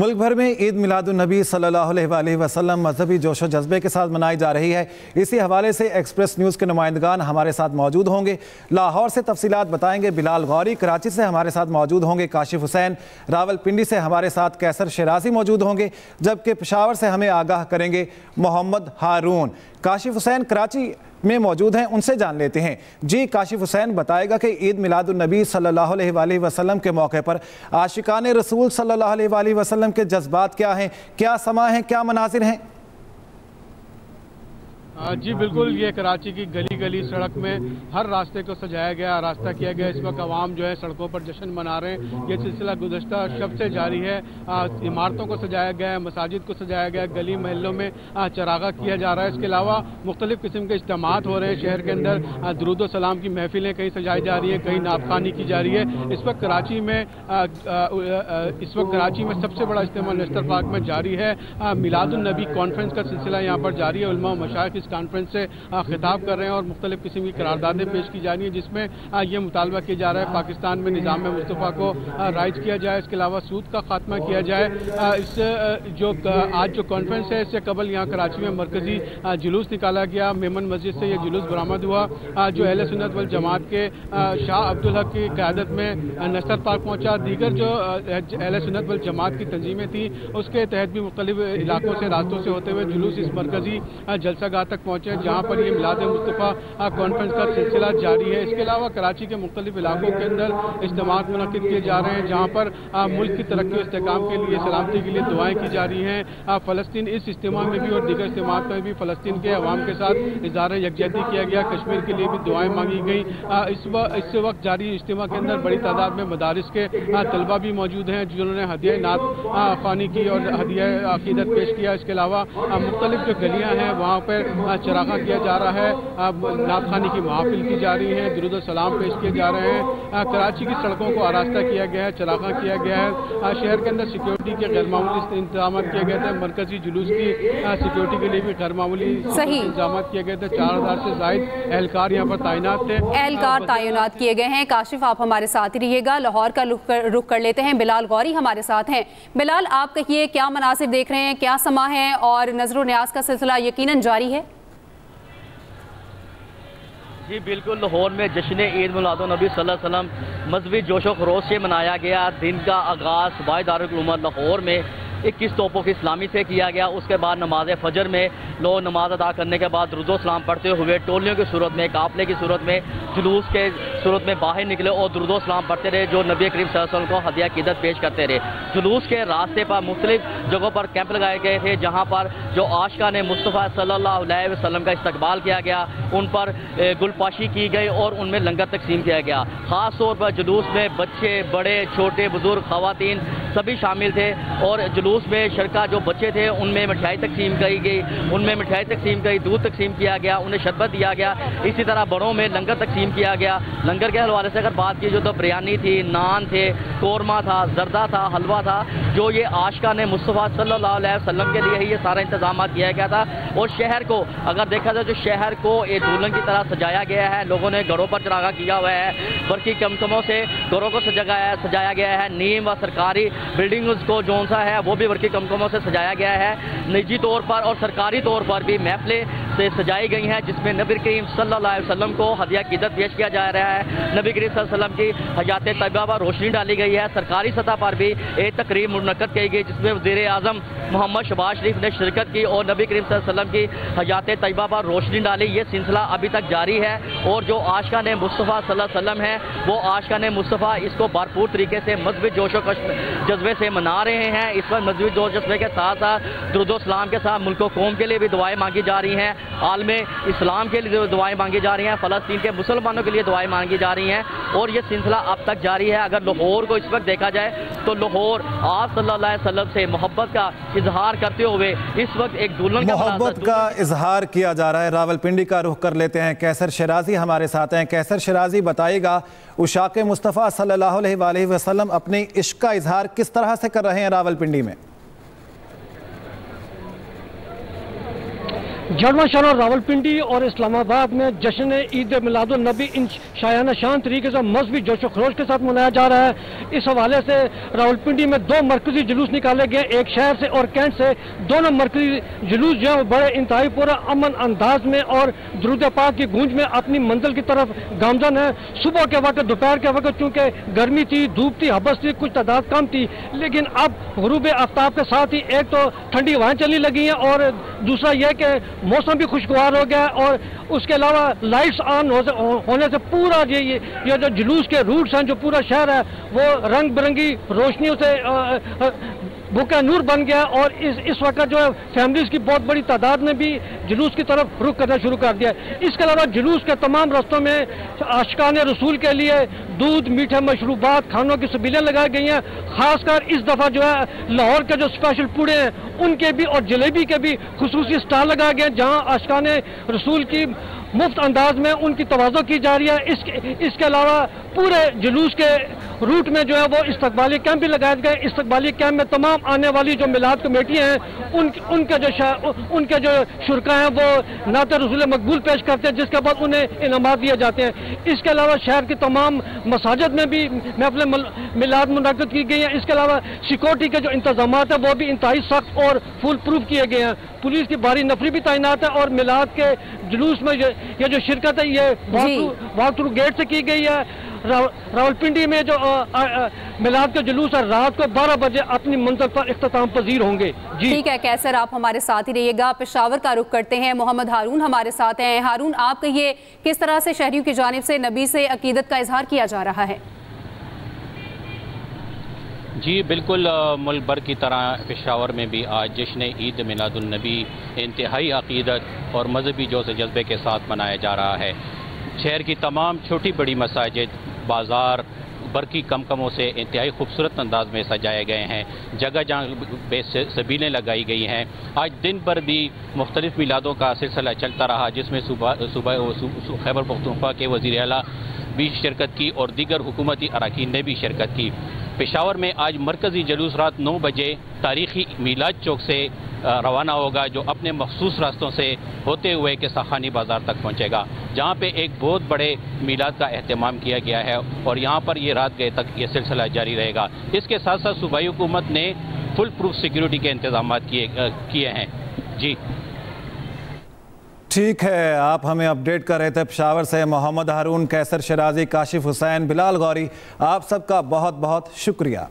मुल्क भर में ईद मिलादुन्नबी सल्लल्लाहु अलैहि वसल्लम मजहबी जोश व जज्बे के साथ मनाई जा रही है। इसी हवाले से एक्सप्रेस न्यूज़ के नुमाइंदगान हमारे साथ मौजूद होंगे। लाहौर से तफसीलात बताएंगे बिलाल गौरी, कराची से हमारे साथ मौजूद होंगे काशिफ हुसैन, रावलपिंडी से हमारे साथ कैसर शिराजी मौजूद होंगे, जबकि पेशावर से हमें आगाह करेंगे मोहम्मद हारून। काशिफ हुसैन कराची में मौजूद हैं, उनसे जान लेते हैं। जी, काशिफ हुसैन बताएगा कि ईद मिलादुन्नबी सल्लल्लाहु अलैहि वसल्लम के मौके पर आशिकान रसूल सल्लल्लाहु अलैहि वसल्लम के जज्बात क्या हैं, क्या समा हैं, क्या मनाजिर हैं। जी बिल्कुल, ये कराची की गली गली सड़क में हर रास्ते को सजाया गया, रास्ता किया गया। इस वक्त आवाम जो है सड़कों पर जश्न मना रहे हैं। ये सिलसिला गुज़श्ता शब से जारी है। इमारतों को सजाया गया है, मसाजिद को सजाया गया, गली महलों में चरागा किया जा रहा है। इसके अलावा मुख्तलिफ़ किस्म के इज्तिमात हो रहे हैं शहर के अंदर। दुरूद सलाम की महफिलें कहीं सजाई जा रही हैं, कहीं नापखानी की जा रही है। इस वक्त कराची में सबसे बड़ा इज्तिमा नुसरत पार्क में जारी है। मिलादुन्नबी कॉन्फ्रेंस का सिलसिला यहाँ पर जारी है। उलमा और मशाइख कॉन्फ्रेंस से खिताब कर रहे हैं और मुख्तलिफ किस्म की करारदादें पेश की जा रही हैं, जिसमें यह मुतालबा किया जा रहा है पाकिस्तान में निज़ाम में मुस्तफ़ा को राइज किया जाए। इसके अलावा सूद का खात्मा किया जाए। आज जो कॉन्फ्रेंस है, इससे कबल यहाँ कराची में मरकजी जुलूस निकाला गया। मेमन मस्जिद से यह जुलूस बरामद हुआ, जो अहल-ए-सुन्नत वल जमात के शाह अब्दुल हक की क़यादत में नुसरत पार्क पहुँचा। दीगर जो अहल-ए-सुन्नत वल जमात की तंजीमें थी, उसके तहत भी मुख्तलिफ इलाकों से रास्तों से होते हुए जुलूस इस मरकजी जलसागाह तक पहुंचे, जहां पर ये मिलाद मुस्तफ़ा कॉन्फ्रेंस का सिलसिला जारी है। इसके अलावा कराची के मुख्तलिफ इलाकों के अंदर इज्तिमात मुनक़िद किए जा रहे हैं, जहां पर मुल्क की तरक्की और इस्तेकाम के लिए, सलामती के लिए दुआएं की जा रही हैं। फ़लस्तीन इस इज्तिमा में भी और दीगर इज्तिमात में भी फ़लस्तीन के अवाम के साथ इज़हार यकजहती किया गया। कश्मीर के लिए भी दुआएं मांगी गई। इस वक्त जारी इज्तिमा के अंदर बड़ी तादाद में मदारिस के तलबा भी मौजूद हैं, जिन्होंने हदिया नात खानी की और हदिया अक़ीदत पेश किया। इसके अलावा मुख्तलिफ जो गलियाँ हैं वहाँ पर चरागा किया जा रहा है, नापखानी की महफिल की जा रही है, दुरूद सलाम पेश किए जा रहे हैं। कराची की सड़कों को आरास्ता किया गया है, चरागा किया गया है। शहर के अंदर सिक्योरिटी के गैरमामूली इंतजाम किए गए थे। मरकजी जुलूस की सिक्योरिटी के लिए भी गैरमामूली इंतजाम किए गए थे। 4000 से जायद एहलकार यहाँ पर तैनात थे, एहलकार तैनात किए गए हैं। काशिफ, आप हमारे साथ ही रहिएगा। लाहौर का रुख कर लेते हैं, बिलाल गौरी हमारे साथ हैं। बिलाल, आप कहिए, क्या मनासिर देख रहे हैं, क्या समा है और नजर न्याज का सिलसिला यकीनन जारी है। जी बिल्कुल, लाहौर में जश्न ईद मिलादुन्नबी सल्लल्लाहु अलैहि वसल्लम मजहबी जोश व खरोश से मनाया गया। दिन का आगाज़ बाय दारुल उलूम लाहौर में 21 तोपों की इस्लामी से किया गया। उसके बाद नमाज फजर में लोग नमाज अदा करने के बाद रुज़ो सलाम पढ़ते हुए टोलियों की सूरत में, काफले की सूरत में, जुलूस के सूरत में बाहर निकले और दुरूद सलाम पढ़ते रहे, जो नबी करीम सल्लल्लाहु अलैहि वसल्लम को हदिया क़ीदत पेश करते रहे। जुलूस के रास्ते पर मुख्तलिफ जगहों पर कैंप लगाए गए थे, जहाँ पर जो आशिका ने मुस्तफ़ा सल्लल्लाहु अलैहि वसल्लम का इस्तकबाल किया गया, उन पर गुलपाशी की गई और उनमें लंगर तकसीम किया गया। ख़ास तौर पर जुलूस में बच्चे, बड़े, छोटे, बुजुर्ग, ख़वातीन सभी शामिल थे और जुलूस में शरका जो बच्चे थे उनमें मिठाई तकसीम की गई, दूध तकसीम किया गया, उन्हें शरबत दिया गया। इसी तरह बड़ों में लंगर तकसीम किया गया। लंगर के हवाले से अगर बात की जो तो बिरयानी थी, नान थे, कौरमा था, जर्दा था, हलवा था, जो ये आशिका ने मुस्तफ़ा सल्लल्लाहु अलैहि वसल्लम के लिए ही ये सारा इंतजाम किया गया था। और शहर को अगर देखा जाए, जो शहर को एक दुल्हन की तरह सजाया गया है। लोगों ने घरों पर चरागा किया हुआ है, बल्कि कमकमों से घरों को सजाया गया है। नीम व सरकारी बिल्डिंग को जो सा है वो भी बल्कि कमकमों से सजाया गया है। निजी तौर पर और सरकारी तौर पर भी महफिलें से सजाई गई हैं, जिसमें नबी करीम सल्लल्लाहु अलैहि वसल्लम को हदिया क़ीदत पेश किया जा रहा है। नबी करीम सल्लल्लाहु अलैहि वसल्लम की हयात तय्यबा पर रोशनी डाली गई है। सरकारी सतह पर भी एक तकरीब मुनक़द की गई, जिसमें वज़ीर आज़म मोहम्मद शहबाज शरीफ ने शिरकत की और नबी करीम सल्लल्लाहु अलैहि वसल्लम की हयात तय्यबा पर रोशनी डाली। ये सिलसिला अभी तक जारी है और जो आशिका ने मुस्तफ़ा सल्लल्लाहु अलैहि वसल्लम है, वो आशिका ने मुस्तफ़ा इसको भरपूर तरीके से मजहबी जोश व जज्बे से मना रहे हैं। इस पर मजहबी जोश जज्बे के साथ साथ दुरूद सलाम के साथ मुल्क कौम के लिए भी दुआएं मांगी जा रही हैं, आलम इस्लाम के लिए दुआएं मांगी जा रही हैं, फ़लस्तीन के मुसलमानों के लिए दुआएं मांगी जा रही हैं और ये सिलसिला अब तक जारी है। अगर लाहौर को इस वक्त देखा जाए तो लाहौर आप सल्लल्लाहु अलैहि वसल्लम से मोहब्बत का इजहार करते हुए इस वक्त एक दुल्हन का मोहब्बत का इजहार किया जा रहा है। रावलपिंडी का रुख कर लेते हैं, कैसर शिराजी हमारे साथ हैं। कैसर शिराजी बताइएगा, उशाक मुस्तफ़ा सल्लल्लाहु अलैहि वसल्लम अपने इश्क का इजहार किस तरह से कर रहे हैं रावलपिंडी में। जड़वा शहर और रावलपिंडी और इस्लामाबाद में जश्न ईद मिलाद-उन-नबी इन शायाना शान तरीके से मजहबी जोश खरोश के साथ मनाया जा रहा है। इस हवाले से रावलपिंडी में दो मरकजी जुलूस निकाले गए, एक शहर से और कैंट से। दोनों मरकजी जुलूस जो है बड़े इंतहाई पूरा अमन अंदाज में और दुरूद पाक की गूंज में अपनी मंजिल की तरफ गामजन है। सुबह के वक्त दोपहर के वक्त चूंकि गर्मी थी, धूप थी, हबस थी, कुछ तादाद कम थी, लेकिन अब गुरूब आफ्ताब के साथ ही एक तो ठंडी हवाएं चलने लगी हैं और दूसरा यह कि मौसम भी खुशगवार हो गया और उसके अलावा लाइट्स ऑन होने से पूरा ये जो जुलूस के रूट्स हैं, जो पूरा शहर है, वो रंग बिरंगी रोशनियों से बुका नूर बन गया। और इस वक्त जो है फैमिलीज की बहुत बड़ी तादाद ने भी जुलूस की तरफ रुख करना शुरू कर दिया। इसके अलावा जुलूस के तमाम रस्तों में आशिकान रसूल के लिए दूध, मीठे मशरूबात, खानों की सबीलें लगाई गई हैं। खासकर इस दफ़ा जो है लाहौर के जो स्पेशल पूड़े हैं उनके भी और जलेबी के भी खुसूसी स्टॉल लगाए गए हैं, जहाँ आशिकान रसूल की मुफ्त अंदाज में उनकी तवाज़ो की जा रही है। इसके अलावा पूरे जुलूस के रूट में जो है वो इस्तकबाली कैंप भी लगाए गए। इस्तकबाली कैंप में तमाम आने वाली जो मिलाद कमेटियाँ हैं उनके जो शुरका हैं वो नात रसूल मकबूल पेश करते हैं, जिसके बाद उन्हें इनामात दिए जाते हैं। इसके अलावा शहर की तमाम मसाजिद में भी महफिल मिलाद मुनक़द की गई हैं। इसके अलावा सिक्योरिटी के जो इंतजाम हैं वो भी इंतहाई सख्त और फुल प्रूफ किए गए हैं। पुलिस की भारी नफरी भी तैनात है और मिलाद के जुलूस में ये जो शिरकत है ये वॉक थ्रू गेट से की गई है। रावलपिंडी में जो मिलाद के जुलूस है रात को 12 बजे अपनी मंजिल पर इख्तिताम पजीर होंगे। जी ठीक है कैसर, आप हमारे साथ ही रहिएगा। पेशावर का रुख करते हैं, मोहम्मद हारून हमारे साथ हैं। हारून, आप कहिए किस तरह से शहरियों की जानिब से नबी से अकीदत का इजहार किया जा रहा है? जी बिल्कुल, मुल्क भर की तरह पेशावर में भी आज जश्न ईद मिलाद-उन-नबी इंतहाई अक़ीदत और मजहबी जोश जज्बे के साथ मनाया जा रहा है। शहर की तमाम छोटी बड़ी मसाजिद, बाज़ार बरकी कमकमों से इंतहाई खूबसूरत अंदाज में सजाए गए हैं। जगह जगह सबीलें लगाई गई हैं। आज दिन भर भी मुख्तलिफ मिलादों का सिलसिला चलता रहा, जिसमें सुबह खैबर पख्तूनख्वा के वज़ीर आला भी शिरकत की और दीगर हुकूमती अरकान ने भी शिरकत की। पेशावर में आज मरकज़ी जुलूस रात 9 बजे तारीख़ी मिलाद चौक से रवाना होगा, जो अपने मखसूस रास्तों से होते हुए के साखानी बाज़ार तक पहुँचेगा, जहाँ पे एक बहुत बड़े मिलाद का अहतमाम किया गया है और यहाँ पर ये रात गए तक ये सिलसिला जारी रहेगा। इसके साथ साथ सूबाई हुकूमत ने फुल प्रूफ सिक्योरिटी के इंतजाम किए हैं। जी ठीक है, आप हमें अपडेट कर रहे थे पेशावर से। मोहम्मद हारून, कैसर शराजी, काशिफ हुसैन, बिलाल गौरी, आप सबका बहुत बहुत शुक्रिया।